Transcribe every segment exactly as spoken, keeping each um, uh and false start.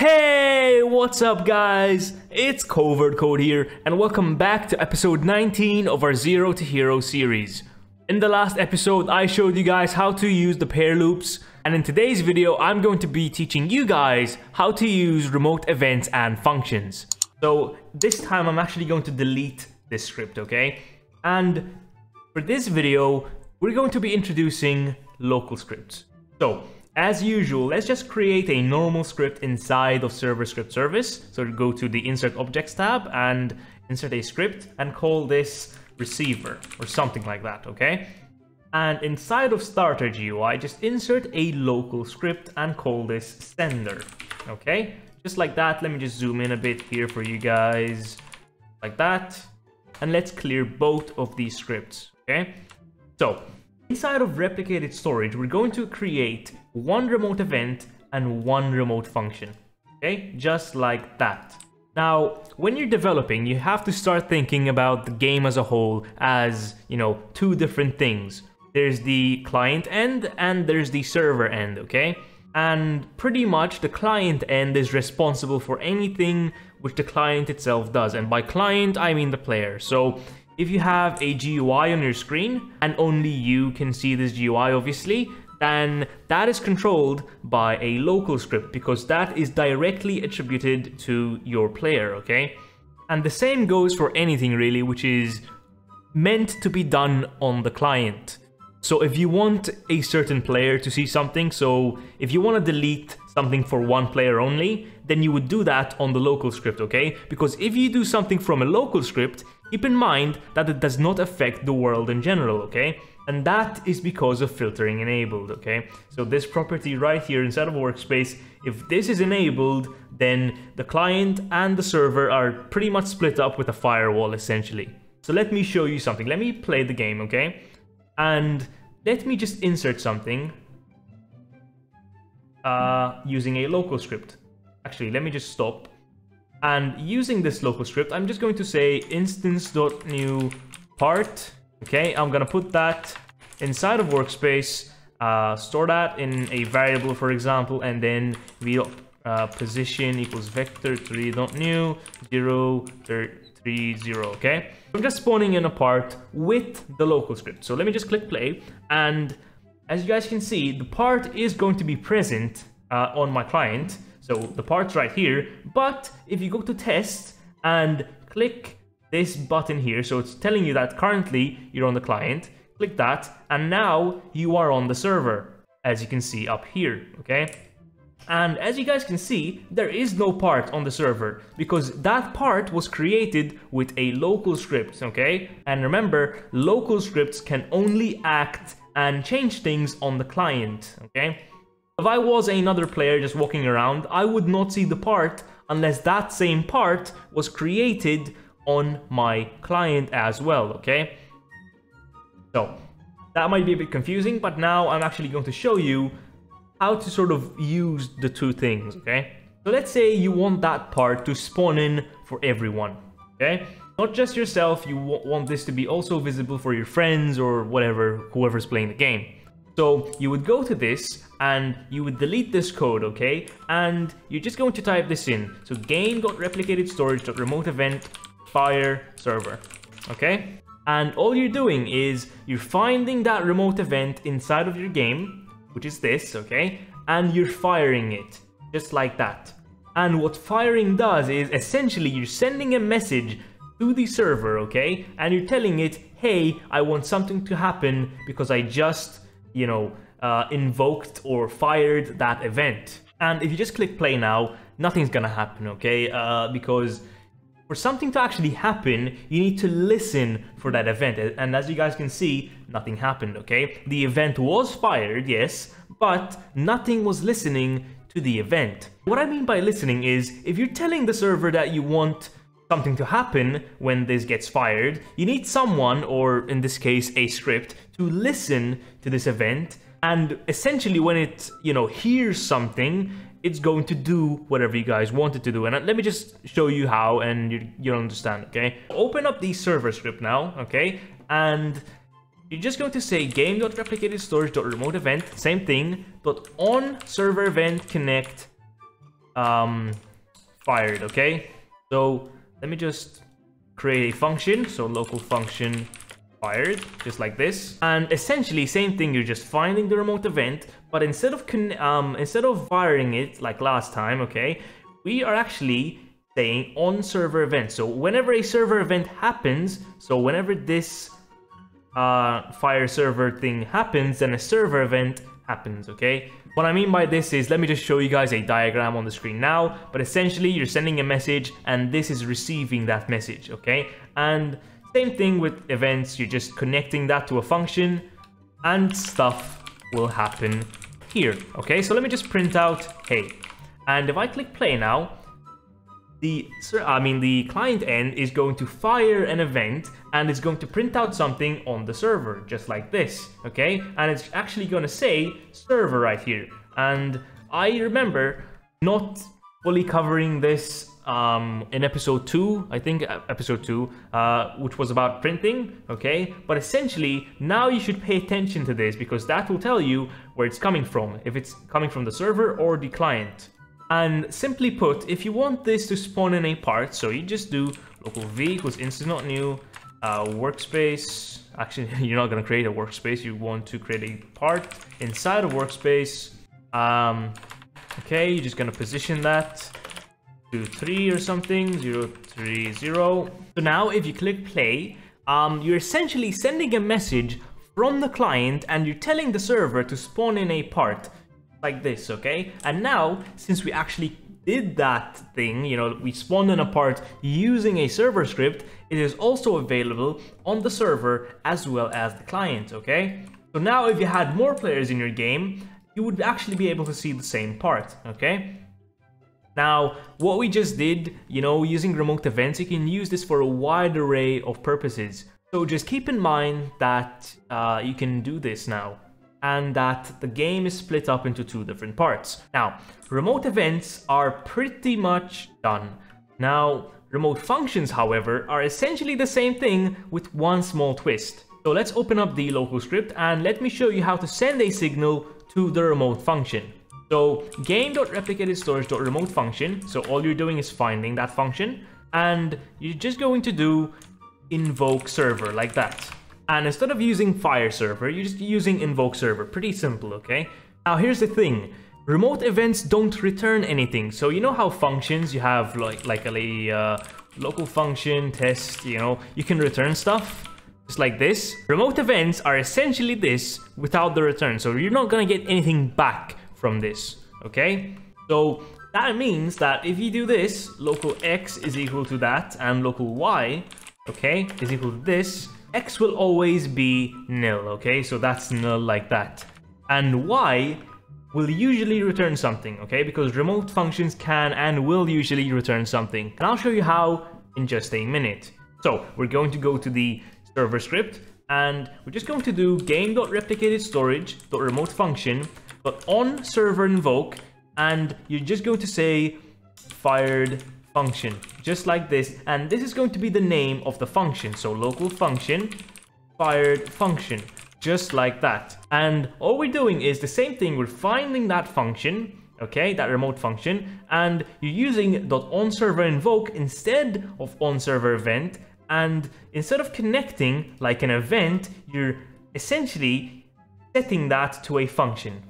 Hey, what's up guys? It's Covert Code here and welcome back to episode nineteen of our Zero to Hero series. In the last episode, I showed you guys how to use the pair loops, and in today's video, I'm going to be teaching you guys how to use remote events and functions. So this time I'm actually going to delete this script, okay? And for this video, we're going to be introducing local scripts. So, as usual, let's just create a normal script inside of Server Script Service. So go to the Insert Objects tab and insert a script and call this Receiver or something like that, okay? And inside of Starter G U I, just insert a local script and call this Sender, okay? Just like that. Let me just zoom in a bit here for you guys, like that. And let's clear both of these scripts, okay? So, inside of replicated storage, we're going to create one remote event and one remote function, okay? Just like that. Now, when you're developing, you have to start thinking about the game as a whole as, you know, two different things. There's the client end and there's the server end, okay? And pretty much the client end is responsible for anything which the client itself does. And by client, I mean the player. So, if you have a G U I on your screen, and only you can see this G U I obviously, then that is controlled by a local script because that is directly attributed to your player, okay? And the same goes for anything really which is meant to be done on the client. So if you want a certain player to see something, so if you want to delete something for one player only, then you would do that on the local script, okay? Because if you do something from a local script, keep in mind that it does not affect the world in general, okay? And that is because of filtering enabled, okay? So this property right here inside of Workspace, if this is enabled, then the client and the server are pretty much split up with a firewall essentially. So let me show you something. Let me play the game, okay? And let me just insert something uh, using a local script. Actually, let me just stop. And using this local script, I'm just going to say instance.new part. Okay, I'm gonna put that inside of Workspace, uh, store that in a variable, for example, and then we uh, position equals vector three.new zero thirty, okay? I'm just spawning in a part with the local script. So let me just click play, and as you guys can see, the part is going to be present uh, on my client. So the part's right here, but if you go to test and click this button here, so it's telling you that currently you're on the client, click that, and now you are on the server, as you can see up here, okay? And as you guys can see, there is no part on the server because that part was created with a local script, okay? And remember, local scripts can only act and change things on the client, okay? If I was another player just walking around, I would not see the part unless that same part was created on my client as well, okay? So, that might be a bit confusing, but now I'm actually going to show you how to sort of use the two things, okay? So let's say you want that part to spawn in for everyone, okay? Not just yourself, you want this to be also visible for your friends or whatever, whoever's playing the game. So you would go to this and you would delete this code, okay? And you're just going to type this in. So game.replicatedStorage.remoteEvent FireServer, okay? And all you're doing is you're finding that remote event inside of your game, which is this, okay? And you're firing it, just like that. And what firing does is essentially you're sending a message to the server, okay? And you're telling it, hey, I want something to happen because I just, you know, uh, invoked or fired that event. And if you just click play now, nothing's gonna happen, okay? Uh, because for something to actually happen, you need to listen for that event. And as you guys can see, nothing happened, okay? The event was fired, yes, but nothing was listening to the event. What I mean by listening is, if you're telling the server that you want something to happen when this gets fired, you need someone, or in this case a script, to listen to this event, and essentially when it, you know, hears something, it's going to do whatever you guys want it to do. And let me just show you how, and you, you'll understand, okay? Open up the server script now, okay? And you're just going to say game.replicatedStorage.remoteEvent, same thing, but on server event connect um, fired, okay? So let me just create a function. So local function fired, just like this. And essentially, same thing, you're just finding the remote event, but instead of, um, instead of firing it like last time, okay, we are actually saying on server event. So whenever a server event happens, so whenever this uh, fire server thing happens, then a server event happens, okay? What I mean by this is, let me just show you guys a diagram on the screen now, but essentially you're sending a message and this is receiving that message, okay? And same thing with events, you're just connecting that to a function and stuff will happen here, okay? So let me just print out, hey, and if I click play now, the, I mean, the client end is going to fire an event and it's going to print out something on the server, just like this, okay? And it's actually going to say server right here. And I remember not fully covering this um, in episode two, I think episode two, uh, which was about printing, okay? But essentially, now you should pay attention to this because that will tell you where it's coming from, if it's coming from the server or the client. And simply put, if you want this to spawn in a part, so you just do local v equals instance not new, uh, workspace. Actually, you're not going to create a workspace. You want to create a part inside of workspace. Um, okay, you're just going to position that to three or something, zero, three, zero. So now if you click play, um, you're essentially sending a message from the client and you're telling the server to spawn in a part. Like this, okay? And now, since we actually did that thing, you know, we spawned in a part using a server script, it is also available on the server as well as the client, okay? So now if you had more players in your game, you would actually be able to see the same part, okay? Now, what we just did, you know, using remote events, you can use this for a wide array of purposes. So just keep in mind that uh, you can do this now, and that the game is split up into two different parts. Now, remote events are pretty much done. Now, remote functions, however, are essentially the same thing with one small twist. So let's open up the local script and let me show you how to send a signal to the remote function. So game.replicatedStorage.remote function, so all you're doing is finding that function, and you're just going to do invoke server like that. And instead of using FireServer, you're just using InvokeServer. Pretty simple, okay? Now here's the thing. Remote events don't return anything. So you know how functions, you have like, like a uh, local function, test, you know, you can return stuff. Just like this. Remote events are essentially this without the return. So you're not gonna get anything back from this, okay? So that means that if you do this, local x is equal to that and local y, okay, is equal to this. X will always be nil, okay? So that's nil like that. And Y will usually return something, okay? Because remote functions can and will usually return something. And I'll show you how in just a minute. So we're going to go to the server script and we're just going to do game.replicatedStorage.remote function, but on server invoke, and you're just going to say fired function, just like this, and this is going to be the name of the function. So local function fired function, just like that. And all we're doing is the same thing. We're finding that function, okay, that remote function, and you're using .onServerInvoke instead of OnServerEvent, and instead of connecting like an event, you're essentially setting that to a function,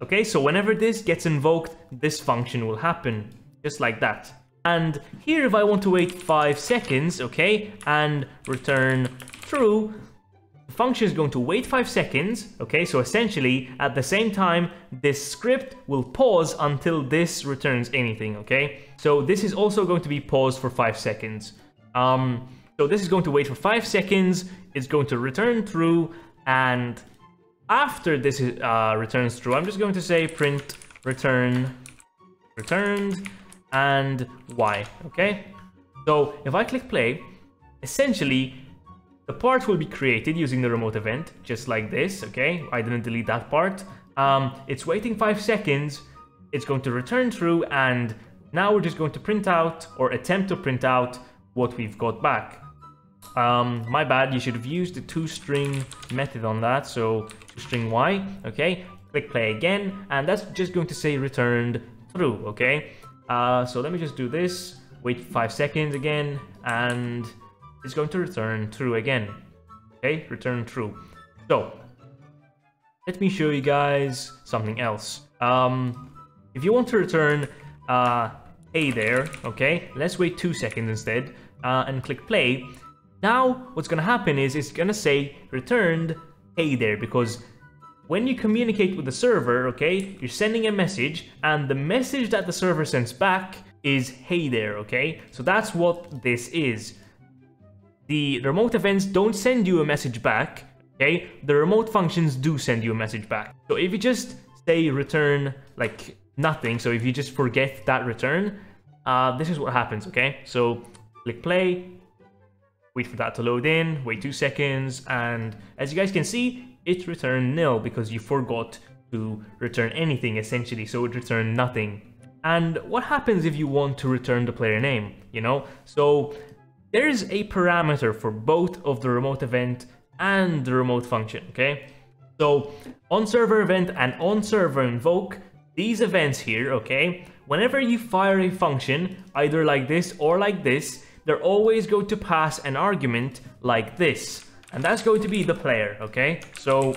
okay? So whenever this gets invoked, this function will happen, just like that. And here, if I want to wait five seconds, okay, and return true, the function is going to wait five seconds, okay? So essentially, at the same time, this script will pause until this returns anything, okay? So this is also going to be paused for five seconds. Um, so this is going to wait for five seconds, it's going to return true, and after this uh, returns true, I'm just going to say print return returned, and Y, okay? So if I click play, essentially the part will be created using the remote event, just like this, okay? I didn't delete that part. Um, it's waiting five seconds, it's going to return true, and now we're just going to print out or attempt to print out what we've got back. Um, my bad, you should have used the toString method on that, so toString Y, okay? Click play again, and that's just going to say returned true, okay? Uh, so let me just do this, wait five seconds again, and it's going to return true again. Okay, return true. So let me show you guys something else. Um, if you want to return uh, hey there, okay, let's wait two seconds instead uh, and click play. Now what's going to happen is it's going to say returned hey there, because when you communicate with the server, okay, you're sending a message, and the message that the server sends back is hey there, okay? So that's what this is. The remote events don't send you a message back, okay? The remote functions do send you a message back. So if you just say return like nothing, so if you just forget that return, uh, this is what happens, okay? So click play, wait for that to load in, wait two seconds, and as you guys can see, it returned nil because you forgot to return anything essentially, so it returned nothing. And what happens if you want to return the player name, you know? So there is a parameter for both of the remote event and the remote function, okay? So OnServerEvent and OnServerInvoke, these events here, okay? Whenever you fire a function, either like this or like this, they're always going to pass an argument like this. And that's going to be the player, okay? So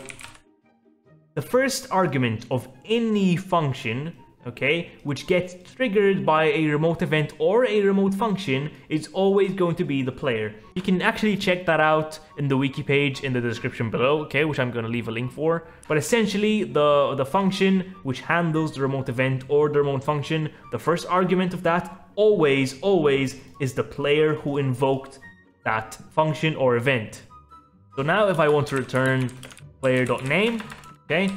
the first argument of any function, okay, which gets triggered by a remote event or a remote function is always going to be the player. You can actually check that out in the wiki page in the description below, okay, which I'm going to leave a link for. But essentially, the, the function which handles the remote event or the remote function, the first argument of that always, always is the player who invoked that function or event. So now if I want to return player.name, okay,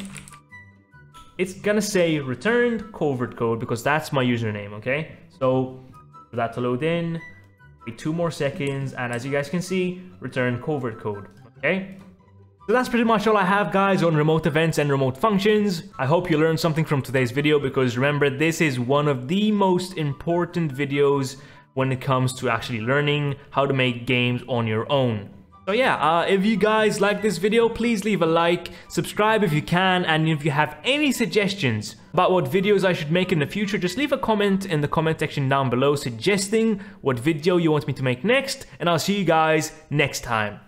it's gonna say returned Covert Code because that's my username, okay? So for that to load in, wait two more seconds, and as you guys can see, return Covert Code, okay? So that's pretty much all I have, guys, on remote events and remote functions. I hope you learned something from today's video, because remember, this is one of the most important videos when it comes to actually learning how to make games on your own. So yeah, uh, if you guys like this video, please leave a like, subscribe if you can, and if you have any suggestions about what videos I should make in the future, just leave a comment in the comment section down below suggesting what video you want me to make next, and I'll see you guys next time.